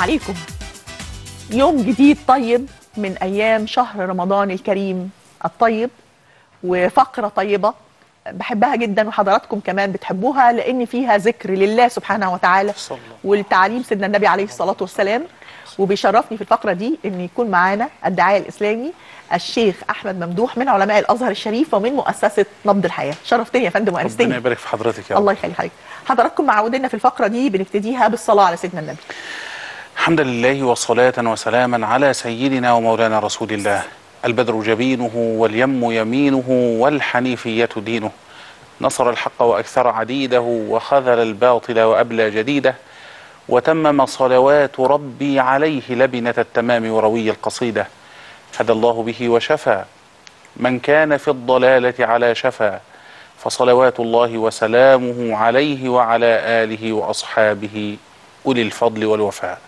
عليكم. يوم جديد طيب من أيام شهر رمضان الكريم الطيب، وفقرة طيبة بحبها جدا وحضراتكم كمان بتحبوها، لأن فيها ذكر لله سبحانه وتعالى والتعليم سيدنا النبي عليه الصلاة والسلام. وبيشرفني في الفقرة دي أن يكون معانا الداعية الإسلامي الشيخ أحمد ممدوح من علماء الأزهر الشريف ومن مؤسسة نبض الحياة. شرفتني يا فندم وأنستني. ربنا يبارك في حضرتك يا رب. الله يخلي حضرتك. حضراتكم معودنا في الفقرة دي بنبتديها بالصلاة على سيدنا النبي. الحمد لله وصلاة وسلاما على سيدنا ومولانا رسول الله. البدر جبينه واليم يمينه والحنيفية دينه، نصر الحق وأكثر عديده وخذل الباطل وأبلى جديده، وتمم صلوات ربي عليه لبنة التمام وروي القصيدة. هدى الله به وشفى من كان في الضلالة على شفى، فصلوات الله وسلامه عليه وعلى آله وأصحابه أولي الفضل والوفاء.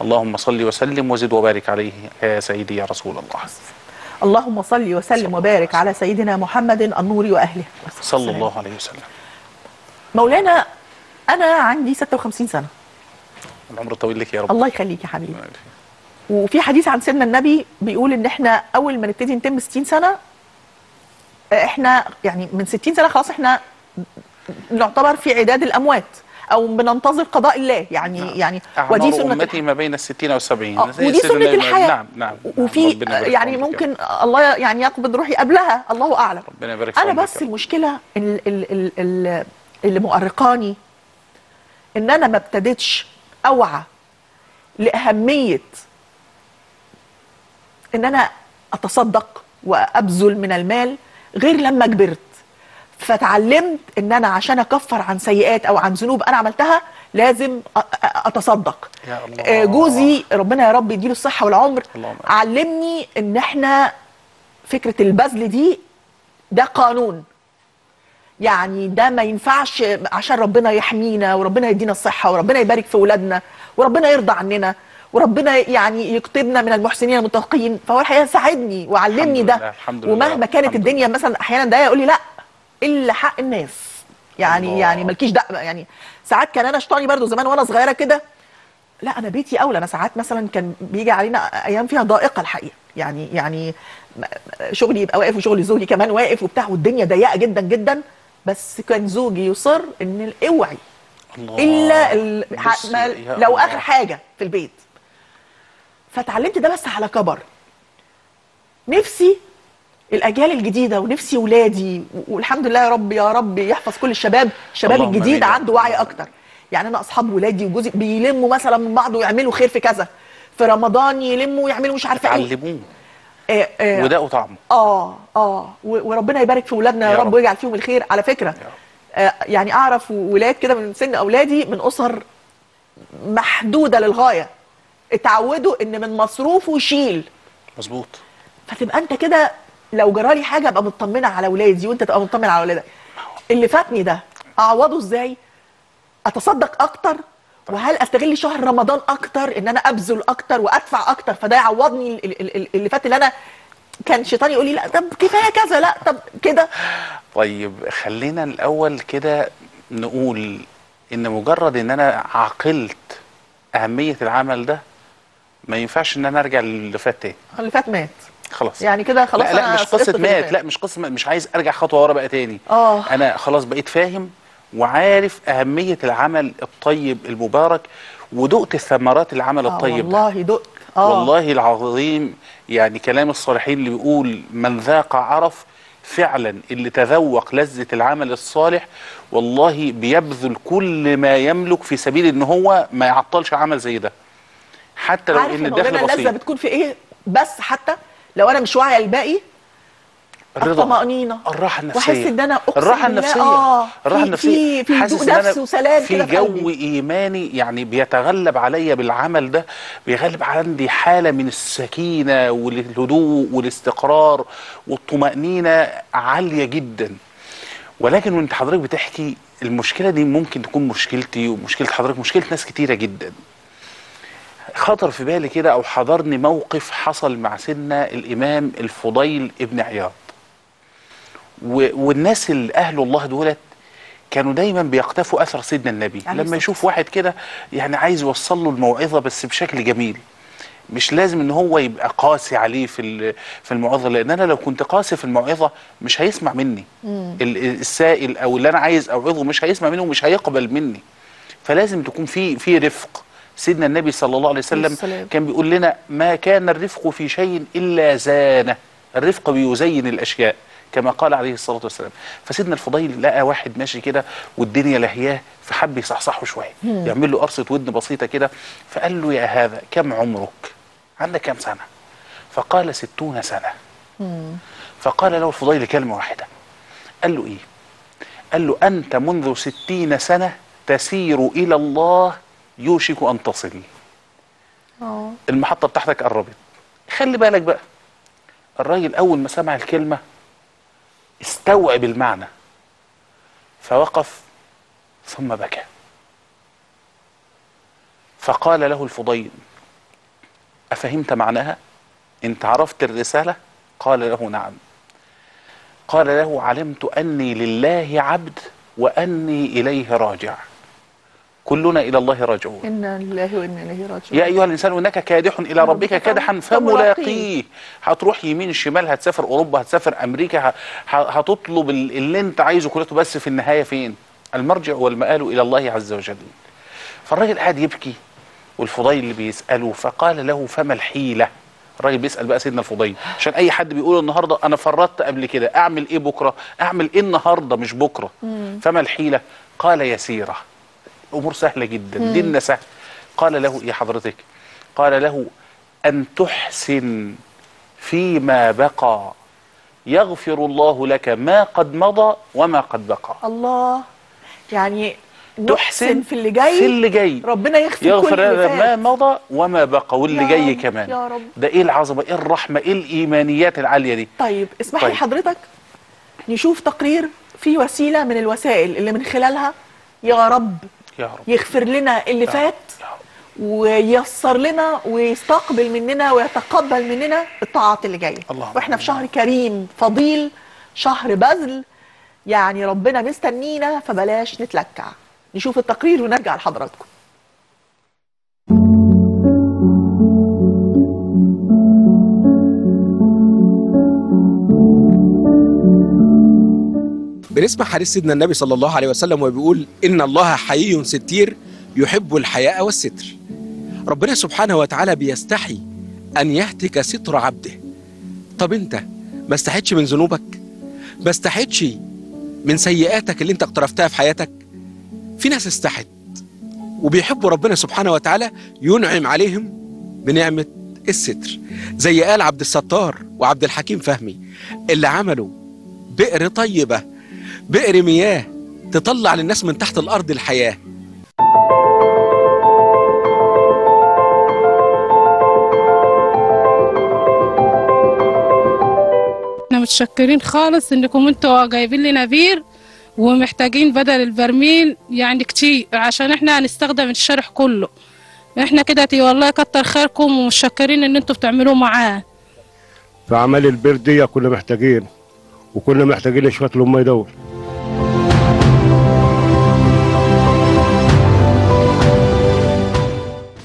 اللهم صل وسلم وزد وبارك عليه يا سيدي يا رسول الله. اللهم صل وسلم وبارك على سيدنا محمد النور وأهله صلى الله عليه وسلم. مولانا أنا عندي 56 سنة. العمر طويل لك يا رب. الله يخليك يا حبيبي. وفي حديث عن سيدنا النبي بيقول ان احنا اول ما نبتدي نتم 60 سنه، احنا يعني من 60 سنه خلاص احنا نعتبر في عداد الاموات او بننتظر قضاء الله، يعني يعني ودي سنه امتي ما بين ال60 وال70 ودي سنه الحياه. نعم نعم. وفي يعني ممكن الله يعني يقبض روحي قبلها، الله اعلم. ربنا يبارك فيك. انا بس المشكله اللي مؤرقاني ان انا ما ابتديتش اوعى لاهميه ان انا اتصدق وابذل من المال غير لما كبرت، فتعلمت ان انا عشان اكفر عن سيئات او عن ذنوب انا عملتها لازم اتصدق. يا الله. جوزي ربنا يا رب يديله الصحه والعمر علمني ان احنا فكره البذل دي ده قانون، يعني ده ما ينفعش عشان ربنا يحمينا وربنا يدينا الصحه وربنا يبارك في اولادنا وربنا يرضى عننا وربنا يعني يكتبنا من المحسنين المتقين. فهو الحقيقه ساعدني وعلمني ده، ومهما كانت الدنيا مثلا احيانا ده يقول لي لا الا حق الناس، يعني الله. يعني مالكيش دقه، يعني ساعات كان انا شطاني برضو زمان وانا صغيره كده، لا انا بيتي اولى. انا ساعات مثلا كان بيجي علينا ايام فيها ضائقه الحقيقه، يعني شغلي يبقى واقف وشغل زوجي كمان واقف وبتاع والدنيا ضيقه جدا جدا، بس كان زوجي يصر ان اوعي الا لو اخر حاجه في البيت. فتعلمت ده بس على كبر. نفسي الاجيال الجديده ونفسي ولادي، والحمد لله يا رب يحفظ كل الشباب الجديد عنده وعي اكتر. يعني انا اصحاب ولادي وجوزي بيلموا مثلا من بعض ويعملوا خير في كذا، في رمضان يلموا ويعملوا مش عارفه ايه، علموه وده طعمه. وربنا يبارك في ولادنا يا رب ويجعل فيهم الخير. على فكره يعني اعرف ولاد كده من سن اولادي من اسر محدوده للغايه، اتعودوا ان من مصروفه شيل. مظبوط. فتبقى انت كده لو جرالي حاجه ابقى مطمنه على ولادي وانت تبقى مطمن على ولادك. اللي فاتني ده اعوضه ازاي؟ اتصدق اكتر، وهل استغل شهر رمضان اكتر ان انا ابذل اكتر وادفع اكتر، فده يعوضني اللي فات اللي انا كان شيطاني يقول لي لا طب كفايه كذا لا طب كده. طيب خلينا الاول كده نقول ان مجرد ان انا عقلت اهميه العمل ده ما ينفعش ان انا ارجع للي فات تاني. اللي فات مات خلاص، يعني كده خلاص. لا مش قصه مات، لا مش قصه، مش عايز ارجع خطوه ورا بقى تاني. انا خلاص بقيت فاهم وعارف اهميه العمل الطيب المبارك، ودقت ثمرات العمل الطيب ده. والله دقت. والله العظيم، يعني كلام الصالحين اللي بيقول من ذاق عرف. فعلا اللي تذوق لذة العمل الصالح والله بيبذل كل ما يملك في سبيل ان هو ما يعطلش عمل زي ده، حتى لو ان الدخل بسيط. اللذة بتكون في ايه بس؟ حتى لو انا مش واعيه الباقي، الطمأنينة، الراحة النفسية، واحس ان انا الراحه النفسيه. الراحه النفسيه في حاسس نفس وسلام كده، في جو ايماني يعني بيتغلب عليا بالعمل ده، بيغلب عندي حاله من السكينه والهدوء والاستقرار والطمأنينة عاليه جدا. ولكن وانت حضرتك بتحكي المشكله دي ممكن تكون مشكلتي ومشكله حضرتك مشكله ناس كتيره جدا. خطر في بالي كده او حضرني موقف حصل مع سيدنا الامام الفضيل ابن عياض، والناس اللي اهل الله دولت كانوا دايما بيقتفوا اثر سيدنا النبي لما يشوف واحد كده يعني عايز يوصل له الموعظه بس بشكل جميل، مش لازم ان هو يبقى قاسي عليه في الموعظه، لان انا لو كنت قاسي في الموعظه مش هيسمع مني السائل او اللي انا عايز اوعظه مش هيسمع مني ومش هيقبل مني. فلازم تكون في رفق. سيدنا النبي صلى الله عليه وسلم كان بيقول لنا ما كان الرفق في شيء الا زانه، الرفق بيزين الاشياء كما قال عليه الصلاه والسلام. فسيدنا الفضيل لقى واحد ماشي كده والدنيا لهياه، فحب يصحصحه شويه، يعمل له قرصه ودن بسيطه كده، فقال له يا هذا كم عمرك؟ عندك كم سنه؟ فقال 60 سنه. فقال له الفضيل كلمه واحده، قال له ايه؟ قال له انت منذ 60 سنه تسير الى الله يوشك ان تصل. المحطه بتاعتك قربت، خلي بالك بقى. الراجل اول ما سمع الكلمه استوعب المعنى، فوقف ثم بكى. فقال له الفضيل أفهمت معناها؟ أنت عرفت الرسالة؟ قال له نعم. قال له علمت أني لله عبد وأني إليه راجع، كلنا إلى الله راجعون، إنا لله وإنا إليه راجعون. يا أيها الإنسان إنك كادح إلى ربك كادحا فملاقيه. هتروح يمين شمال، هتسافر أوروبا، هتسافر أمريكا، هتطلب اللي أنت عايزه كلته، بس في النهاية فين؟ المرجع والمآل إلى الله عز وجل. فالراجل قاعد يبكي والفضيل اللي بيسأله، فقال له فما الحيلة؟ الراجل بيسأل بقى سيدنا الفضيل، عشان أي حد بيقول النهارده أنا فرطت قبل كده، أعمل إيه بكرة؟ أعمل إيه النهارده مش بكرة؟ فما الحيلة؟ قال يسيرة، أمور سهلة جدا، ديننا سهل. قال له يا حضرتك؟ قال له أن تحسن فيما بقى يغفر الله لك ما قد مضى وما قد بقى. الله، يعني تحسن في اللي جاي، ربنا يغفر لنا ما مضى وما بقى واللي جاي كمان. يا رب، ده ايه العظمه، ايه الرحمه، ايه الايمانيات العاليه دي. طيب اسمح لي حضرتك نشوف تقرير في وسيله من الوسائل اللي من خلالها يا رب يغفر لنا اللي فات وييسر لنا ويستقبل مننا ويتقبل مننا الطاعات اللي جايه. واحنا في شهر كريم فضيل، شهر بذل، يعني ربنا مستنينا فبلاش نتلكع. نشوف التقرير ونرجع لحضراتكم. بنسمع حديث سيدنا النبي صلى الله عليه وسلم وبيقول إن الله حيي ستير يحب الحياء والستر. ربنا سبحانه وتعالى بيستحي أن يهتك ستر عبده. طب أنت ما استحيتش من ذنوبك؟ ما استحيتش من سيئاتك اللي أنت اقترفتها في حياتك؟ في ناس استحت وبيحبوا ربنا سبحانه وتعالى ينعم عليهم بنعمة الستر، زي قال عبد الستار وعبد الحكيم فهمي اللي عملوا بئر طيبة، بئر مياه تطلع للناس من تحت الأرض الحياة. احنا متشكرين خالص انكم انتوا جايبين لنا بير، ومحتاجين بدل البرميل يعني كتير عشان احنا هنستخدم الشرح كله. احنا كده والله كتر خيركم ومتشكرين ان انتوا بتعملوه معاه. فعمل البير دي كنا محتاجين، وكنا محتاجين شويه الميه دول.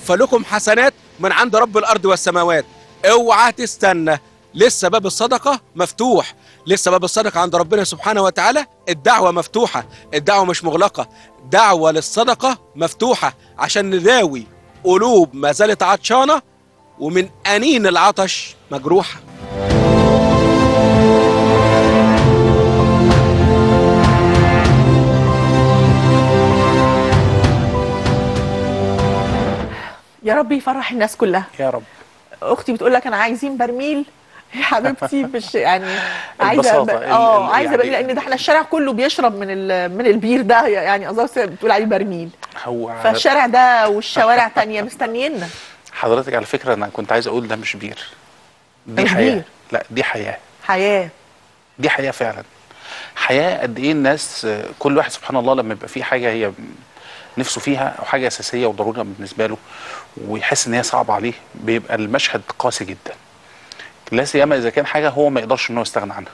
فلكم حسنات من عند رب الارض والسماوات، اوعى تستنى، لسه باب الصدقه مفتوح، لسه باب الصدقه عند ربنا سبحانه وتعالى. الدعوه مفتوحه، الدعوه مش مغلقه، دعوه للصدقه مفتوحه عشان نداوي قلوب ما زالت عطشانه ومن انين العطش مجروحه. يا رب يفرح الناس كلها يا رب. اختي بتقول لك انا عايزين برميل يا حبيبتي، مش يعني عايزه عايزه يعني لان ده احنا الشارع كله بيشرب من البير ده، يعني قصدي بتقول عليه برميل، هو فالشارع ده والشوارع تانية مستنينا. حضرتك على فكره انا كنت عايز اقول ده مش بير، دي حياه. لا دي حياه، حياه، دي حياه فعلا، حياه. قد ايه الناس كل واحد سبحان الله لما يبقى فيه حاجه هي نفسه فيها او حاجه اساسيه وضروريه بالنسبه له ويحس ان هي صعبه عليه، بيبقى المشهد قاسي جدا، لا سيما اذا كان حاجه هو ما يقدرش ان هو يستغنى عنها.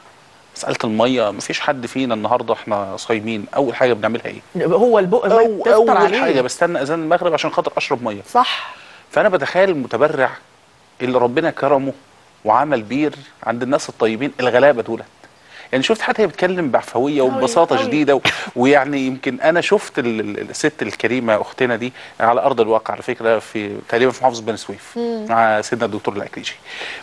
مسألة المية مفيش حد فينا النهاردة احنا صايمين أول حاجة بنعملها إيه؟ هو البق أول عليه. حاجة بستنى أذان المغرب عشان خاطر أشرب مية. صح. فأنا بتخيل المتبرع اللي ربنا كرمه وعمل بير عند الناس الطيبين الغلابة دولت. يعني شفت حتى هي بتكلم بعفويه وببساطه شديده ويعني يمكن انا شفت الست الكريمه اختنا دي على ارض الواقع على فكره في تقريبا في محافظه بني سويف مع سيدنا الدكتور العكليجي،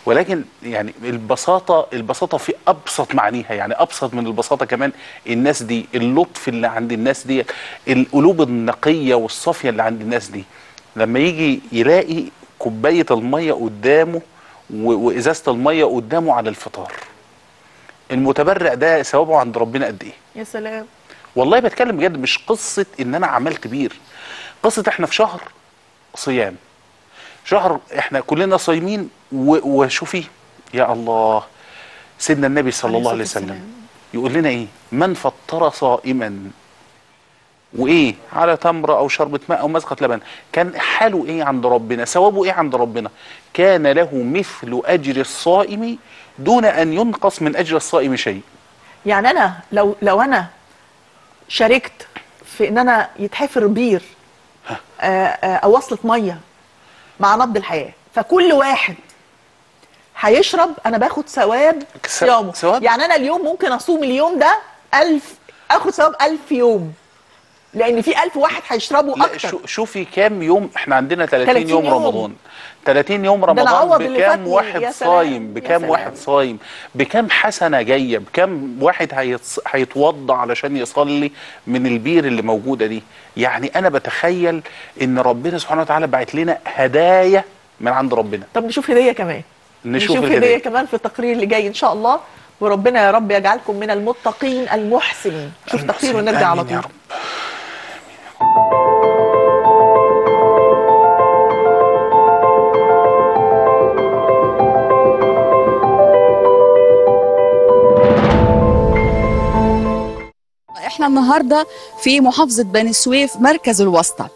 ولكن يعني البساطه في ابسط معانيها، يعني ابسط من البساطه كمان الناس دي، اللطف اللي عند الناس دي، القلوب النقيه والصافيه اللي عند الناس دي، لما يجي يلاقي كوبايه الميه قدامه وازازه الميه قدامه على الفطار، المتبرع ده ثوابه عند ربنا قد ايه؟ يا سلام. والله بتكلم بجد، مش قصه ان انا عملت بير، قصه احنا في شهر صيام، شهر احنا كلنا صايمين وشوفي يا الله سيدنا النبي صلى الله عليه وسلم يقول لنا ايه؟ من فطر صائما وايه على تمره او شربة ماء او مزقة لبن، كان حاله ايه عند ربنا؟ ثوابه ايه عند ربنا؟ كان له مثل اجر الصائم دون أن ينقص من أجر الصائم شيء. يعني أنا لو أنا شاركت في إن أنا يتحفر بير أو وصلة مية مع نبض الحياة، فكل واحد هيشرب أنا باخد ثواب يومه. يعني أنا اليوم ممكن أصوم اليوم ده 1000، آخد ثواب 1000 يوم، لأن في 1000 واحد هيشربوا أكتر. شوفي كام يوم إحنا عندنا 30 يوم رمضان، 30 يوم رمضان بكام واحد صايم، بكام واحد صايم، بكام حسنه جايه، بكام واحد هيتوضى علشان يصلي من البير اللي موجوده دي. يعني انا بتخيل ان ربنا سبحانه وتعالى بعت لنا هدايا من عند ربنا. طب نشوف هديه كمان، نشوف هديه كمان في التقرير اللي جاي ان شاء الله، وربنا يا رب يجعلكم من المتقين المحسنين. شوف تقرير ونرجع على طول. احنا النهارده في محافظه بني سويف مركز الواسطه،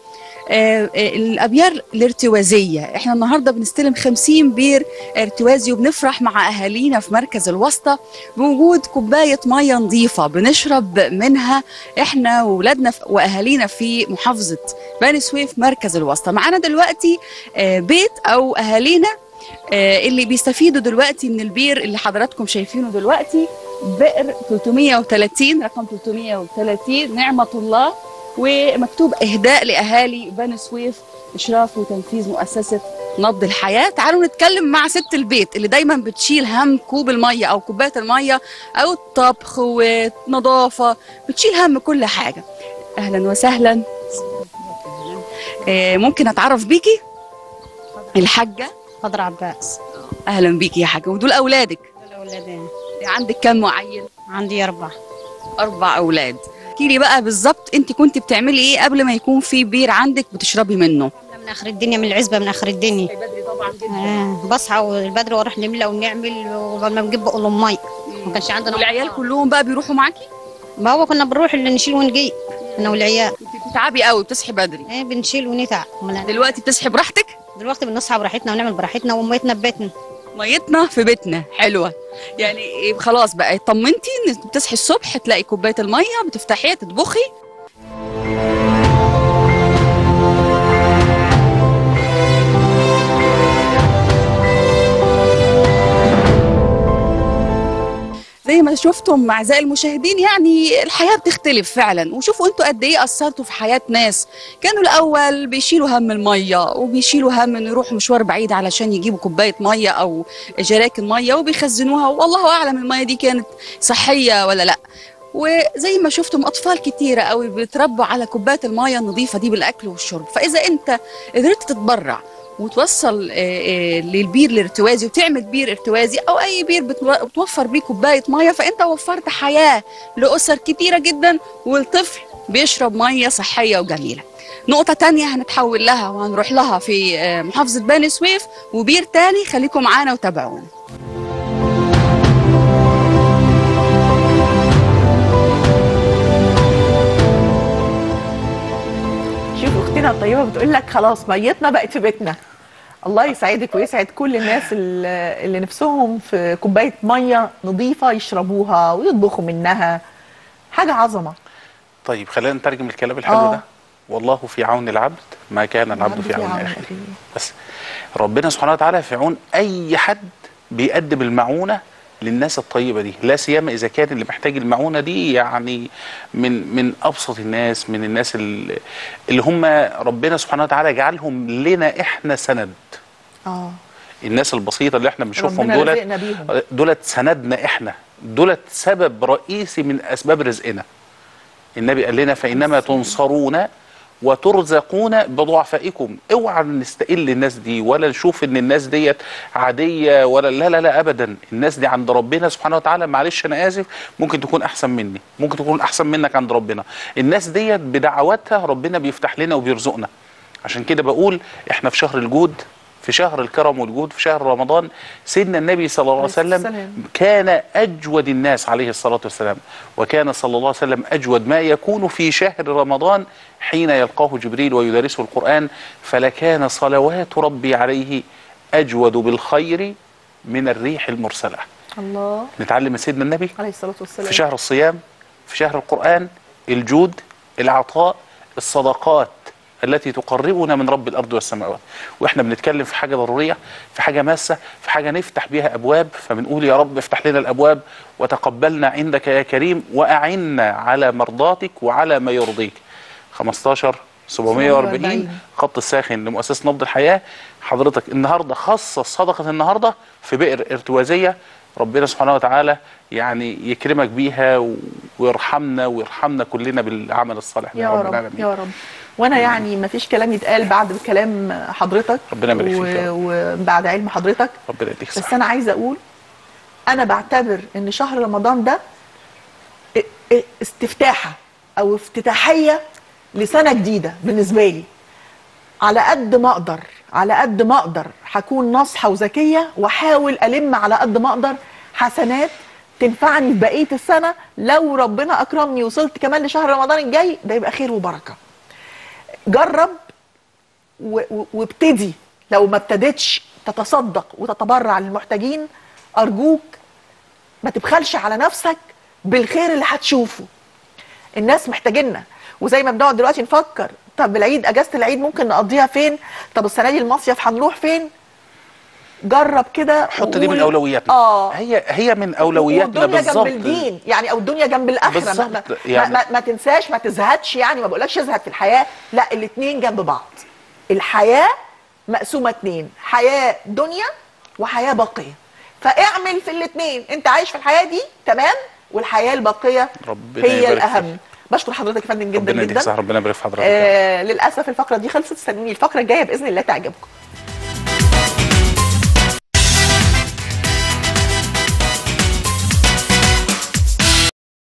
الابيار الارتوازيه، احنا النهارده بنستلم 50 بير ارتوازي وبنفرح مع اهالينا في مركز الواسطه بوجود كوبايه ميه نظيفه بنشرب منها احنا واولادنا واهالينا في محافظه بني سويف مركز الواسطه. معانا دلوقتي بيت او اهالينا اللي بيستفيدوا دلوقتي من البير اللي حضراتكم شايفينه دلوقتي، بئر 330 رقم 330 نعمة الله، ومكتوب إهداء لأهالي بني سويف، إشراف وتنفيذ مؤسسة نبض الحياة. تعالوا نتكلم مع ست البيت اللي دايما بتشيل هم كوب المية أو كوباية المية أو الطبخ والنظافة، بتشيل هم كل حاجة. أهلا وسهلا، ممكن أتعرف بيكي؟ الحاجة خضر عباس. أهلا بيكي يا حاجة، ودول أولادك؟ دول أولادين. عندك كم معين؟ عندي 4 أولاد. احكي لي بقى بالظبط أنت كنت بتعملي إيه قبل ما يكون في بير عندك بتشربي منه؟ من آخر الدنيا، من العزبة، من آخر الدنيا. بدري طبعا جدا. بصحى البدري وأروح نملى ونعمل، ولما بنجيب بقول لهم مية. ما كانش عندنا. والعيال كلهم بقى بيروحوا معاكي؟ ما هو كنا بنروح اللي نشيل ونجيب أنا والعيال. كنت بتتعبي قوي، بتصحي بدري؟ إيه بنشيل ونتعب. دلوقتي بتصحي براحتك؟ دلوقتي بنصحى براحتنا ونعمل براحتنا، وميتنا في بيتنا. ميتنا في بيتنا، حلوه. يعني خلاص بقى اطمنتي ان بتصحي الصبح تلاقي كوبايه الميه بتفتحيها تطبخي. زي ما شفتم اعزائي المشاهدين، يعني الحياه بتختلف فعلا، وشوفوا انتوا قد ايه اثرتوا في حياه ناس كانوا الاول بيشيلوا هم الميه، وبيشيلوا هم ان يروحوا مشوار بعيد علشان يجيبوا كوبايه ميه او جراكن ميه وبيخزنوها، والله اعلم الميه دي كانت صحيه ولا لا. وزي ما شفتم اطفال كتيره قوي بيتربوا على كوبايه الميه النظيفه دي بالاكل والشرب. فاذا انت قدرت تتبرع وتوصل للبير الارتوازي وتعمل بير ارتوازي او اي بير بتوفر بيه كوبايه ميه، فانت وفرت حياه لاسر كتيره جدا والطفل بيشرب ميه صحيه وجميله. نقطه تانية هنتحول لها وهنروح لها في محافظه بني سويف وبير تاني، خليكم معانا وتابعونا. شوف اختنا الطيبه بتقول لك خلاص ميتنا بقت في بيتنا. الله يسعدك ويسعد كل الناس اللي نفسهم في كوبايه ميه نظيفه يشربوها ويطبخوا منها، حاجه عظمه. طيب خلينا نترجم الكلام الحلو ده. والله في عون العبد ما كان العبد في عون اخيه. بس ربنا سبحانه وتعالى في عون اي حد بيقدم المعونه للناس الطيبه دي، لا سيما اذا كان اللي محتاج المعونه دي يعني من ابسط الناس، من الناس اللي هم ربنا سبحانه وتعالى جعلهم لنا احنا سند. الناس البسيطه اللي احنا بنشوفهم دولت سندنا احنا، دولت سبب رئيسي من اسباب رزقنا. النبي قال لنا فانما تنصرون وترزقون بضعفائكم. اوعى نستقل الناس دي ولا نشوف ان الناس ديت عاديه ولا لا لا لا ابدا. الناس دي عند ربنا سبحانه وتعالى، معلش انا اسف، ممكن تكون احسن مني، ممكن تكون احسن منك عند ربنا. الناس ديت بدعواتها ربنا بيفتح لنا وبيرزقنا. عشان كده بقول احنا في شهر الجود، في شهر الكرم والجود، في شهر رمضان. سيدنا النبي صلى الله عليه وسلم كان أجود الناس عليه الصلاة والسلام، وكان صلى الله عليه وسلم أجود ما يكون في شهر رمضان حين يلقاه جبريل ويدرسه القرآن. فلكان صلوات ربي عليه أجود بالخير من الريح المرسلة. الله، نتعلم من سيدنا النبي عليه الصلاة والسلام في شهر الصيام، في شهر القرآن، الجود، العطاء، الصدقات التي تقربنا من رب الأرض والسماوات. وإحنا بنتكلم في حاجة ضرورية، في حاجة ماسة، في حاجة نفتح بيها أبواب. فبنقول يا رب افتح لنا الأبواب وتقبلنا عندك يا كريم، وأعنا على مرضاتك وعلى ما يرضيك. 15740 خط الساخن لمؤسسة نبض الحياة. حضرتك النهاردة خصص صدقة النهاردة في بئر ارتوازية، ربنا سبحانه وتعالى يعني يكرمك بيها ويرحمنا ويرحمنا كلنا بالعمل الصالح يا رب العالمين. يا رب. وانا يعني ما فيش كلام يتقال بعد كلام حضرتك، ربنا يبارك فيك، وبعد علم حضرتك، ربنا يديك الصحة. بس انا عايزه اقول انا بعتبر ان شهر رمضان ده استفتاحه او افتتاحيه لسنه جديده بالنسبه لي. على قد ما اقدر، على قد ما اقدر هكون ناصحه وذكيه، واحاول الم على قد ما اقدر حسنات تنفعني في بقيه السنه. لو ربنا اكرمني وصلت كمان لشهر رمضان الجاي ده يبقى خير وبركه. جرب وابتدي، لو ما ابتدتش تتصدق وتتبرع للمحتاجين. أرجوك ما تبخلش على نفسك بالخير اللي هتشوفه، الناس محتاجيننا. وزي ما بنقعد دلوقتي نفكر طب العيد، أجازة العيد ممكن نقضيها فين؟ طب السنة دي المصيف هنروح فين؟ جرب كده، حط دي من اولوياتنا. هي من اولوياتنا بالظبط. والدنيا جنب الدين يعني، او الدنيا جنب الاخره. يعني ما تنساش، ما تزهدش يعني، ما بقولكش ازهد في الحياه، لا، الاثنين جنب بعض. الحياه مقسومه اثنين، حياه دنيا وحياه باقيه. فاعمل في الاثنين، انت عايش في الحياه دي تمام، والحياه الباقيه هي الاهم. بشكر حضرتك يا فندم جدا جدا، ربنا يديك الصحه، ربنا يبارك في حضرتك. للاسف الفقره دي خلصت، استنوني الفقره الجايه باذن الله تعجبكم.